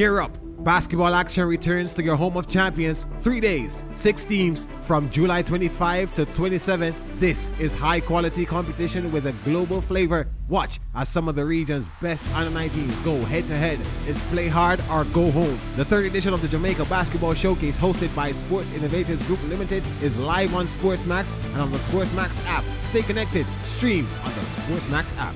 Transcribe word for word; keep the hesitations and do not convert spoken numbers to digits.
Gear up! Basketball action returns to your home of champions three days, six teams from July twenty-fifth to twenty-seventh. This is high quality competition with a global flavor. Watch as some of the region's best under nineteen teams go head to head. It's play hard or go home. The third edition of the Jamaica Basketball Showcase, hosted by Sports Innovators Group Limited, is live on SportsMax and on the SportsMax app. Stay connected, stream on the SportsMax app.